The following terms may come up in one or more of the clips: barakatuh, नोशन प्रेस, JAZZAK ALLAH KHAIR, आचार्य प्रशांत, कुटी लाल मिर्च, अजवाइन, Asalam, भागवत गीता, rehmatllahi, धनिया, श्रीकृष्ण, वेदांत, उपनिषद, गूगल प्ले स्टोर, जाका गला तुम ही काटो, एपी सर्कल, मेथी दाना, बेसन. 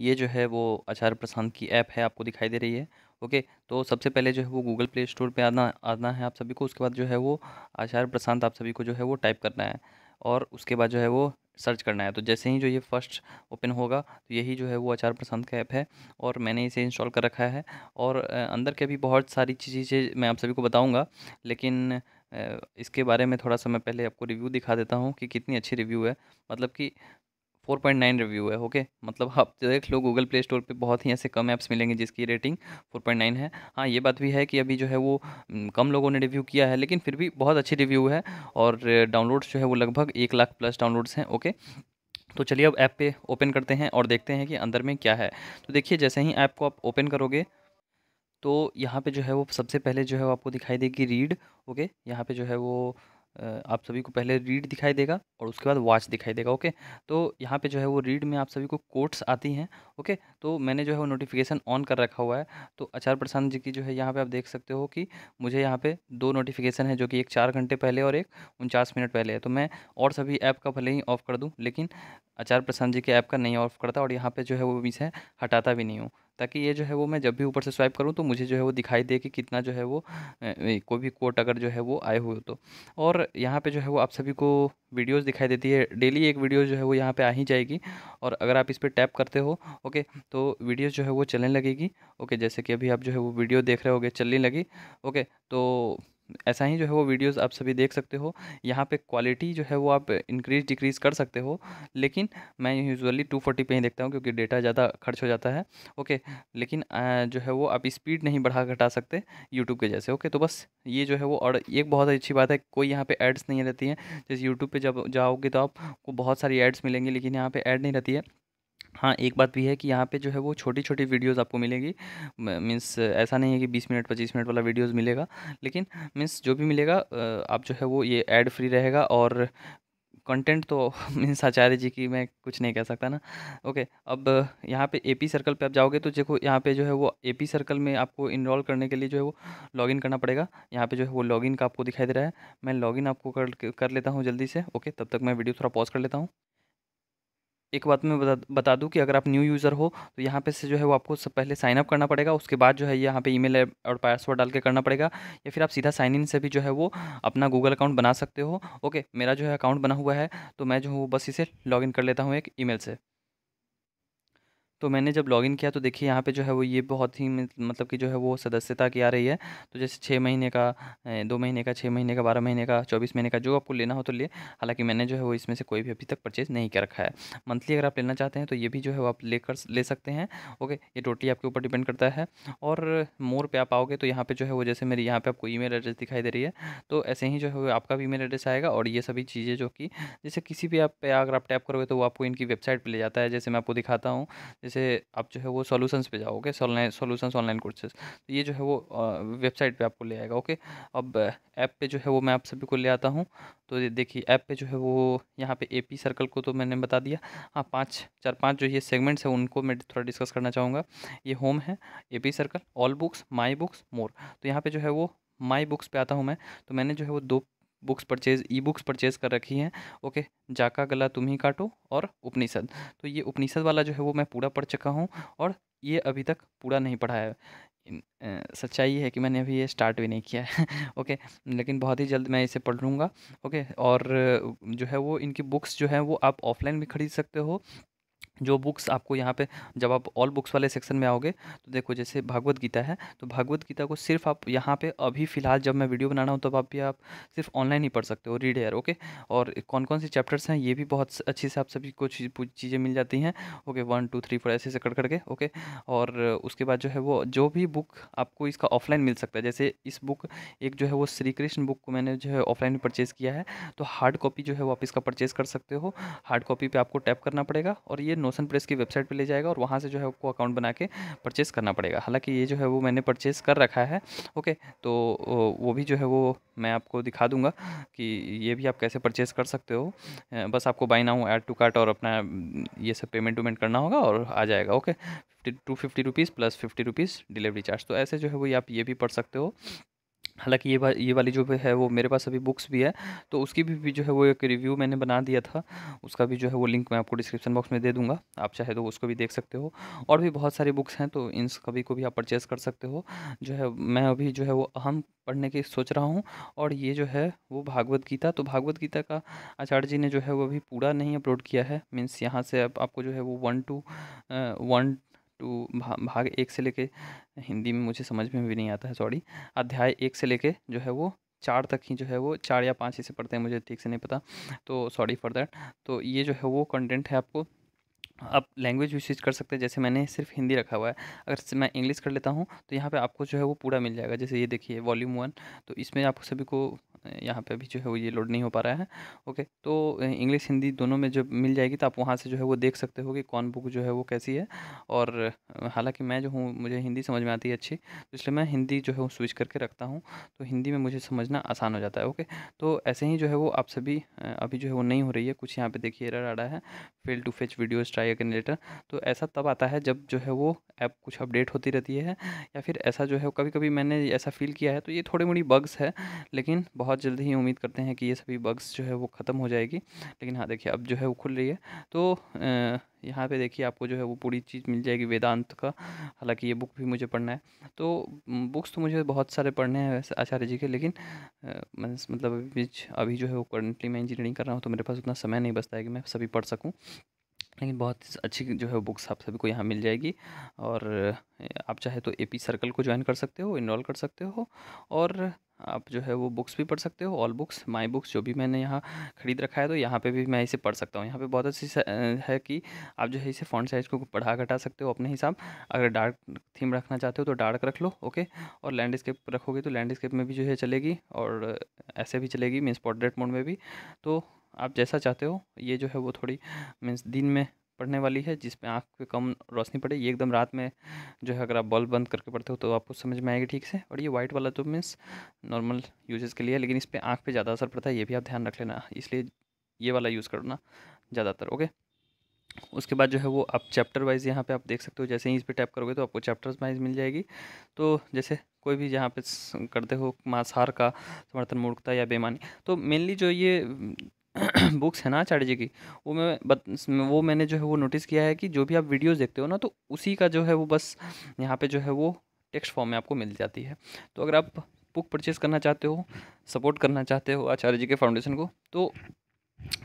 ये जो है वो आचार्य प्रशांत की ऐप है, आपको दिखाई दे रही है। ओके, तो सबसे पहले जो है वो गूगल प्ले स्टोर पे आना है आप सभी को। उसके बाद जो है वो आचार्य प्रशांत आप सभी को जो है वो टाइप करना है और उसके बाद जो है वो सर्च करना है। तो जैसे ही जो ये फर्स्ट ओपन होगा तो यही जो है वो आचार्य प्रशांत का ऐप है और मैंने इसे इंस्टॉल कर रखा है। और अंदर के भी बहुत सारी चीज़ें मैं आप सभी को बताऊँगा, लेकिन इसके बारे में थोड़ा सा मैं पहले आपको रिव्यू दिखा देता हूँ कि कितनी अच्छी रिव्यू है। मतलब कि 4.9 रिव्यू है। ओके, मतलब आप देख लो गूगल प्ले स्टोर पे बहुत ही ऐसे कम ऐप्स मिलेंगे जिसकी रेटिंग 4.9 है। हाँ, ये बात भी है कि अभी जो है वो कम लोगों ने रिव्यू किया है, लेकिन फिर भी बहुत अच्छी रिव्यू है और डाउनलोड्स जो है वो लगभग 1 लाख प्लस डाउनलोड्स हैं। ओके, तो चलिए अब ऐप पे ओपन करते हैं और देखते हैं कि अंदर में क्या है। तो देखिए, जैसे ही ऐप को आप ओपन करोगे तो यहाँ पे जो है वो सबसे पहले जो है वो आपको दिखाई देगी रीड। ओके, यहाँ पे जो है वो आप सभी को पहले रीड दिखाई देगा और उसके बाद वॉच दिखाई देगा। ओके, तो यहाँ पे जो है वो रीड में आप सभी को कोट्स आती हैं। ओके, तो मैंने जो है वो नोटिफिकेशन ऑन कर रखा हुआ है। तो आचार्य प्रशांत जी की जो है यहाँ पे आप देख सकते हो कि मुझे यहाँ पे 2 नोटिफिकेशन है, जो कि एक 4 घंटे पहले और एक 49 मिनट पहले है। तो मैं और सभी ऐप का भले ही ऑफ़ कर दूँ, लेकिन आचार्य प्रशांत जी के ऐप का नहीं ऑफ करता और यहाँ पर जो है वो मिस है हटाता भी नहीं हूँ, ताकि ये जो है वो मैं जब भी ऊपर से स्वाइप करूं तो मुझे जो है वो दिखाई दे कि कितना जो है वो कोई भी कोट अगर जो है वो आए हुए हो तो। और यहाँ पे जो है वो आप सभी को वीडियोस दिखाई देती है। डेली एक वीडियो जो है वो यहाँ पे आ ही जाएगी और अगर आप इस पर टैप करते हो ओके तो वीडियोस जो है वो चलने लगेगी। ओके, जैसे कि अभी आप जो है वो वीडियो देख रहे होगे, चलने लगी। ओके, तो ऐसा ही जो है वो वीडियोस आप सभी देख सकते हो। यहाँ पे क्वालिटी जो है वो आप इंक्रीज़ डिक्रीज़ कर सकते हो, लेकिन मैं यूजुअली 240 पे ही देखता हूँ क्योंकि डेटा ज़्यादा खर्च हो जाता है। ओके, लेकिन जो है वो आप स्पीड नहीं बढ़ा घटा सकते यूट्यूब के जैसे। ओके, तो बस ये जो है वो। और एक बहुत अच्छी बात है, कोई यहाँ पर एड्स नहीं रहती हैं। जैसे यूट्यूब पर जब जाओगे तो आपको बहुत सारी एड्स मिलेंगी, लेकिन यहाँ पर ऐड नहीं रहती है। हाँ, एक बात भी है कि यहाँ पे जो है वो छोटी छोटी वीडियोस आपको मिलेगी। मीन्स ऐसा नहीं है कि 20 मिनट 25 मिनट वाला वीडियोस मिलेगा, लेकिन मीन्स जो भी मिलेगा आप जो है वो ये ऐड फ्री रहेगा। और कंटेंट तो मीन्स आचार्य जी की मैं कुछ नहीं कह सकता ना। ओके, अब यहाँ पे एपी सर्कल पे आप जाओगे तो देखो यहाँ पे जो है वो एपी सर्कल में आपको इनरोल करने के लिए जो है वो लॉगिन करना पड़ेगा। यहाँ पे जो है वो लॉगिन का आपको दिखाई दे रहा है। मैं लॉगिन आपको कर लेता हूँ जल्दी से। ओके, तब तक मैं वीडियो थोड़ा पॉज कर लेता हूँ। एक बात मैं बता दूं कि अगर आप न्यू यूज़र हो तो यहाँ पे से जो है वो आपको सब पहले साइन अप करना पड़ेगा। उसके बाद जो है यहाँ पे ईमेल और पासवर्ड डाल के करना पड़ेगा, या फिर आप सीधा साइन इन से भी जो है वो अपना गूगल अकाउंट बना सकते हो। ओके, मेरा जो है अकाउंट बना हुआ है तो मैं जो हूँ बस इसे लॉगिन कर लेता हूँ एक ईमेल से। तो मैंने जब लॉगिन किया तो देखिए यहाँ पे जो है वो ये बहुत ही मतलब कि जो है वो सदस्यता की आ रही है। तो जैसे 6 महीने का, 2 महीने का, 6 महीने का, 12 महीने का, 24 महीने का, जो आपको लेना हो तो ले। हालांकि मैंने जो है वो इसमें से कोई भी अभी तक परचेज़ नहीं कर रखा है। मंथली अगर आप लेना चाहते हैं तो ये भी जो है वो आप ले सकते हैं। ओके, ये टोटली आपके ऊपर डिपेंड करता है। और मोर पर आप आओगे तो यहाँ पर जो है वो जैसे मेरी यहाँ पर आपको ई मेल एड्रेस दिखाई दे रही है, तो ऐसे ही जो है आपका भी ई मेल एड्रेस आएगा। और ये सभी चीज़ें जो कि जैसे किसी भी ऐप पर अगर आप टैप करोगे तो वो आपको इनकी वेबसाइट पर ले जाता है। जैसे मैं आपको दिखाता हूँ, जैसे आप जो है वो सॉल्यूशंस पे जाओगे, सॉल्यूशंस ऑनलाइन कोर्सेज, तो ये जो है वो वेबसाइट पे आपको ले आएगा। ओके, अब ऐप पे जो है वो मैं आप सभी को ले आता हूँ। तो देखिए ऐप पे जो है वो यहाँ पे एपी सर्कल को तो मैंने बता दिया। हाँ, 4-5 जो ये सेगमेंट्स हैं उनको मैं थोड़ा डिस्कस करना चाहूँगा। ये होम है, एपी सर्कल, all books, my books, more. तो यहाँ पर जो है वो माई बुक्स पर आता हूँ मैं। तो मैंने जो है वो 2 बुक्स परचेज, ई बुक्स परचेज़ कर रखी हैं। ओके, जाका गला तुम ही काटो और उपनिषद। तो ये उपनिषद वाला जो है वो मैं पूरा पढ़ चुका हूँ और ये अभी तक पूरा नहीं पढ़ा है। सच्चाई है कि मैंने अभी ये स्टार्ट भी नहीं किया है। ओके, लेकिन बहुत ही जल्द मैं इसे पढ़ लूँगा। ओके, और जो है वो इनकी बुक्स जो है वो आप ऑफलाइन भी ख़रीद सकते हो। जो बुक्स आपको यहाँ पे जब आप ऑल बुक्स वाले सेक्शन में आओगे तो देखो जैसे भागवत गीता है, तो भागवत गीता को सिर्फ आप यहाँ पे अभी फ़िलहाल जब मैं वीडियो बना रहा हूँ तब आप भी आप सिर्फ ऑनलाइन ही पढ़ सकते हो, रीड हेयर। ओके, और कौन कौन से चैप्टर्स हैं ये भी बहुत अच्छे से आप सभी को चीज़ें मिल जाती हैं। ओके, 1 2 3 4 ऐसे से कट करके। ओके, और उसके बाद जो है वो जो भी बुक आपको इसका ऑफलाइन मिल सकता है, जैसे इस बुक एक जो है वो श्रीकृष्ण बुक को मैंने जो है ऑफलाइन परचेज़ किया है। तो हार्ड कॉपी जो है वो आप इसका परचेज़ कर सकते हो। हार्ड कॉपी पर आपको टैप करना पड़ेगा और ये नोशन प्रेस की वेबसाइट पे ले जाएगा और वहाँ से जो है आपको अकाउंट बना के परचेस करना पड़ेगा। हालांकि ये जो है वो मैंने परचेस कर रखा है। ओके, तो वो भी जो है वो मैं आपको दिखा दूंगा कि ये भी आप कैसे परचेस कर सकते हो। बस आपको buy now, add to cart और अपना ये सब पेमेंट वेमेंट करना होगा और आ जाएगा। Okay, 250 rupees plus 50 rupees delivery charge. तो ऐसे जो है वो आप ये भी पढ़ सकते हो। हालांकि ये वाली जो है वो मेरे पास अभी बुक्स भी है, तो उसकी भी जो है वो एक रिव्यू मैंने बना दिया था, उसका भी जो है वो लिंक मैं आपको डिस्क्रिप्शन बॉक्स में दे दूंगा, आप चाहे तो उसको भी देख सकते हो। और भी बहुत सारी बुक्स हैं, तो इन सभी को भी आप परचेज़ कर सकते हो। जो है मैं अभी जो है वो अहम पढ़ने की सोच रहा हूँ, और ये जो है वो भागवत गीता, तो भागवत गीता का आचार्य जी ने जो है वो अभी पूरा नहीं अपलोड किया है। मीन्स यहाँ से आपको जो है वो वन टू भाग एक से लेके, हिंदी में मुझे समझ में भी नहीं आता है, सॉरी, अध्याय 1 से लेके जो है वो 4 तक ही जो है वो 4 या 5 हिस्से पढ़ते हैं, मुझे ठीक से नहीं पता, तो सॉरी फॉर दैट। तो ये जो है वो कंटेंट है, आपको आप लैंग्वेज भी स्विच कर सकते हैं, जैसे मैंने सिर्फ हिंदी रखा हुआ है, अगर मैं इंग्लिश कर लेता हूँ तो यहाँ पे आपको जो है वो पूरा मिल जाएगा। जैसे ये देखिए वॉल्यूम 1, तो इसमें आप सभी को यहाँ पे अभी जो है वो ये लोड नहीं हो पा रहा है, ओके, तो इंग्लिश हिंदी दोनों में जब मिल जाएगी तो आप वहाँ से जो है वो देख सकते हो कि कौन बुक जो है वो कैसी है। और हालांकि मैं जो हूँ, मुझे हिंदी समझ में आती है अच्छी, तो इसलिए मैं हिंदी जो है वो स्विच करके रखता हूँ, तो हिंदी में मुझे समझना आसान हो जाता है, ओके। तो ऐसे ही जो है वो आप सभी, अभी जो है वो नहीं हो रही है, कुछ यहाँ पर देखिए एरर आ रहा है, fail to fetch videos try again later, तो ऐसा तब आता है जब जो है वो ऐप कुछ अपडेट होती रहती है, या फिर ऐसा जो है कभी कभी मैंने ऐसा फील किया है। तो ये थोड़ी मोड़ी बग्स है, लेकिन बहुत जल्दी ही उम्मीद करते हैं कि ये सभी बग्स जो है वो ख़त्म हो जाएगी। लेकिन हाँ देखिए, अब जो है वो खुल रही है, तो यहाँ पे देखिए आपको जो है वो पूरी चीज़ मिल जाएगी वेदांत का। हालांकि ये बुक भी मुझे पढ़ना है, तो बुक्स तो मुझे बहुत सारे पढ़ने हैं वैसे आचार्य जी के, लेकिन मतलब अभी जो है वो करंटली मैं इंजीनियरिंग कर रहा हूँ, तो मेरे पास उतना समय नहीं बचता है कि मैं सभी पढ़ सकूँ, लेकिन बहुत अच्छी जो है बुक्स आप सभी को यहाँ मिल जाएगी। और आप चाहे तो एपी सर्कल को ज्वाइन कर सकते हो, इनरोल कर सकते हो, और आप जो है वो बुक्स भी पढ़ सकते हो, ऑल बुक्स, माई बुक्स, जो भी मैंने यहाँ ख़रीद रखा है, तो यहाँ पे भी मैं इसे पढ़ सकता हूँ। यहाँ पे बहुत अच्छी है कि आप जो है इसे फ़ॉन्ट साइज़ को बढ़ा घटा सकते हो अपने हिसाब, अगर डार्क थीम रखना चाहते हो तो डार्क रख लो, ओके, और लैंडस्केप रखोगे तो लैंडस्केप में भी जो है चलेगी, और ऐसे भी चलेगी, मीन्स पोर्ट्रेट मोड में भी, तो आप जैसा चाहते हो। ये जो है वो थोड़ी मीन्स दिन में पढ़ने वाली है, जिसमें आँख पे कम रोशनी पड़े, ये एकदम रात में जो है अगर आप बल्ब बंद करके पढ़ते हो तो आपको समझ में आएगी ठीक से। और ये वाइट वाला तो मीन्स नॉर्मल यूजेस के लिए, लेकिन इस पर आँख पे ज़्यादा असर पड़ता है, ये भी आप ध्यान रख लेना, इसलिए ये वाला यूज़ करना ज़्यादातर, ओके। उसके बाद जो है वो आप चैप्टर वाइज यहाँ पे आप देख सकते हो, जैसे ही इस पर टैप करोगे तो आपको चैप्टर्स वाइज मिल जाएगी। तो जैसे कोई भी जहाँ पे करते हो मांसाहार का समर्थन, मूर्खता या बेईमानी, तो मेनली जो ये बुक्स है ना आचार्य जी की, वो मैंने जो है वो नोटिस किया है कि जो भी आप वीडियोस देखते हो ना, तो उसी का जो है वो बस यहाँ पे जो है वो टेक्स्ट फॉर्म में आपको मिल जाती है। तो अगर आप बुक परचेज़ करना चाहते हो, सपोर्ट करना चाहते हो आचार्य जी के फाउंडेशन को, तो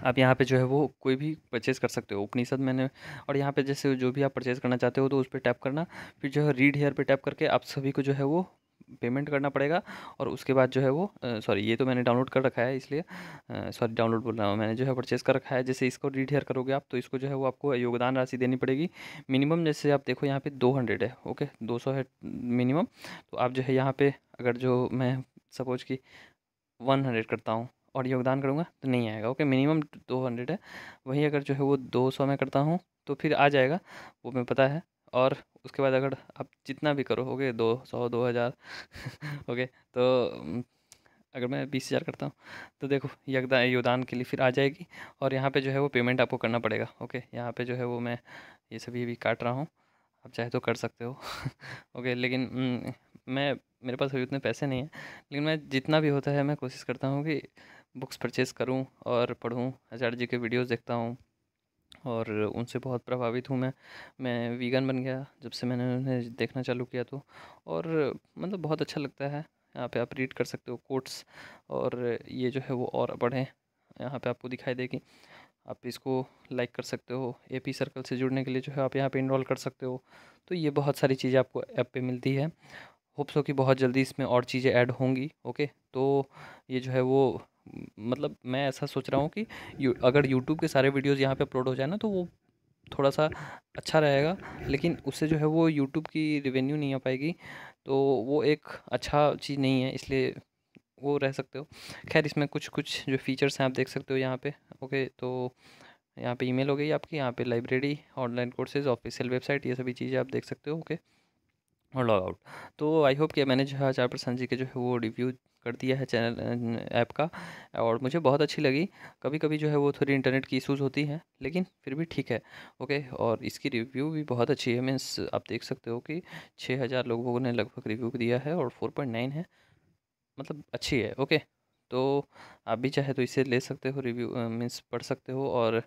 आप यहाँ पे जो है वो कोई भी परचेज़ कर सकते हो, उपनिषद मैंने, और यहाँ पे जैसे जो भी आप परचेज़ करना चाहते हो तो उस पर टैप करना, फिर जो है रीड हेयर पर टैप करके आप सभी को जो है वो पेमेंट करना पड़ेगा। और उसके बाद जो है वो सॉरी, ये तो मैंने डाउनलोड कर रखा है, इसलिए सॉरी डाउनलोड बोल रहा हूँ, मैंने जो है परचेज़ कर रखा है। जैसे इसको रीड हेयर करोगे आप, तो इसको जो है वो आपको योगदान राशि देनी पड़ेगी, मिनिमम जैसे आप देखो यहाँ पे 200 है, ओके, 200 है मिनिमम। तो आप जो है यहाँ पे अगर जो मैं सपोज कि 100 करता हूँ और योगदान करूँगा तो नहीं आएगा, ओके, मिनिमम 200 है, वहीं अगर जो है वो 200 में करता हूँ तो फिर आ जाएगा, वो मैं पता है। और उसके बाद अगर आप जितना भी करो, ओके, 200, 2000 ओके, तो अगर मैं 20000 करता हूँ तो देखो योगदान के लिए फिर आ जाएगी, और यहाँ पे जो है वो पेमेंट आपको करना पड़ेगा, ओके। यहाँ पे जो है वो मैं ये सभी भी काट रहा हूँ, आप चाहे तो कर सकते हो ओके, लेकिन मेरे पास अभी उतने पैसे नहीं हैं, लेकिन मैं जितना भी होता है मैं कोशिश करता हूँ कि बुक्स परचेज़ करूँ और पढ़ूँ। आचार्य जी के वीडियोज़ देखता हूँ और उनसे बहुत प्रभावित हूँ मैं वीगन बन गया जब से मैंने उन्हें देखना चालू किया, तो और मतलब बहुत अच्छा लगता है। यहाँ पे आप रीड कर सकते हो कोट्स, और ये जो है वो और पढ़ें, यहाँ पे आपको दिखाई देगी, आप इसको लाइक कर सकते हो। एपी सर्कल से जुड़ने के लिए जो है आप यहाँ पे इनरोल कर सकते हो। तो ये बहुत सारी चीज़ें आपको ऐप पे मिलती है। होप्स हो कि बहुत जल्दी इसमें और चीज़ें ऐड होंगी, ओके। तो ये जो है वो मतलब मैं ऐसा सोच रहा हूँ कि अगर YouTube के सारे वीडियोज़ यहाँ पे अपलोड हो जाए ना, तो वो थोड़ा सा अच्छा रहेगा, लेकिन उससे जो है वो YouTube की रेवेन्यू नहीं आ पाएगी, तो वो एक अच्छा चीज़ नहीं है, इसलिए वो रह सकते हो। खैर, इसमें कुछ जो फीचर्स हैं आप देख सकते हो यहाँ पे, ओके। तो यहाँ पे ईमेल हो गई आपकी, यहाँ पे library, online courses, official website, ये सभी चीज़ें आप देख सकते हो, ओके, और लॉग आउट। तो आई होप कि मैंने जो है आचार्य प्रशांत जी के जो है वो रिव्यू कर दिया है चैनल ऐप का, और मुझे बहुत अच्छी लगी। कभी कभी जो है वो थोड़ी इंटरनेट की इश्यूज़ होती हैं, लेकिन फिर भी ठीक है, ओके। और इसकी रिव्यू भी बहुत अच्छी है, मीन्स आप देख सकते हो कि 6000 लोगों ने लगभग रिव्यू दिया है और 4.9 है, मतलब अच्छी है। ओके, तो आप भी चाहे तो इसे ले सकते हो, रिव्यू मीन्स पढ़ सकते हो और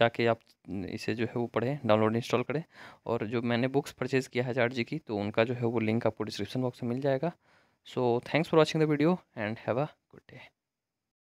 जाके आप इसे जो है वो पढ़ें, डाउनलोड इंस्टॉल करें। और जो मैंने बुक्स परचेज़ किया है आचार्य जी की, तो उनका जो है वो लिंक आपको डिस्क्रिप्शन बॉक्स में मिल जाएगा। So thanks for watching the video and have a good day.